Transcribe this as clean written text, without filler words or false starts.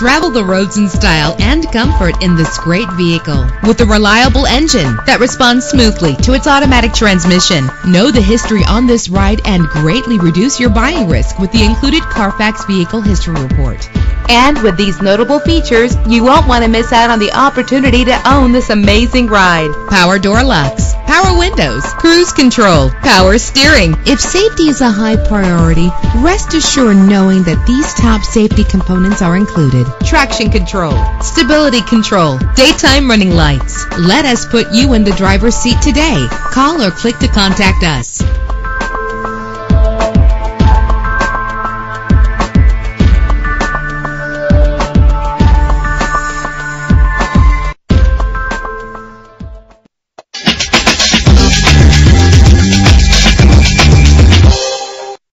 Travel the roads in style and comfort in this great vehicle. With a reliable engine that responds smoothly to its automatic transmission. Know the history on this ride and greatly reduce your buying risk with the included Carfax Vehicle History Report. And with these notable features, you won't want to miss out on the opportunity to own this amazing ride. Power door locks, power windows, cruise control, power steering. If safety is a high priority, rest assured knowing that these top safety components are included. Traction control, stability control, daytime running lights. Let us put you in the driver's seat today. Call or click to contact us.